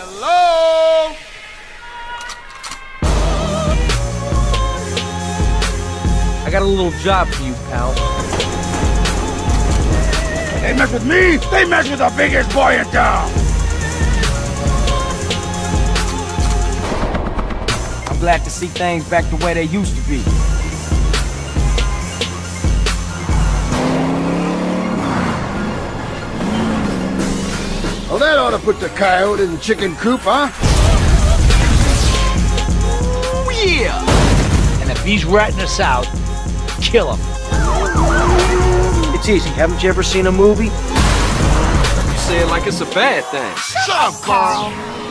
Hello? I got a little job for you, pal. They mess with me, they mess with the biggest boy in town! I'm glad to see things back the way they used to be. Well, that ought to put the coyote in the chicken coop, huh? Ooh, yeah! And if he's ratting us out, kill him. It's easy. Haven't you ever seen a movie? You say it like it's a bad thing. Shut up, Carl!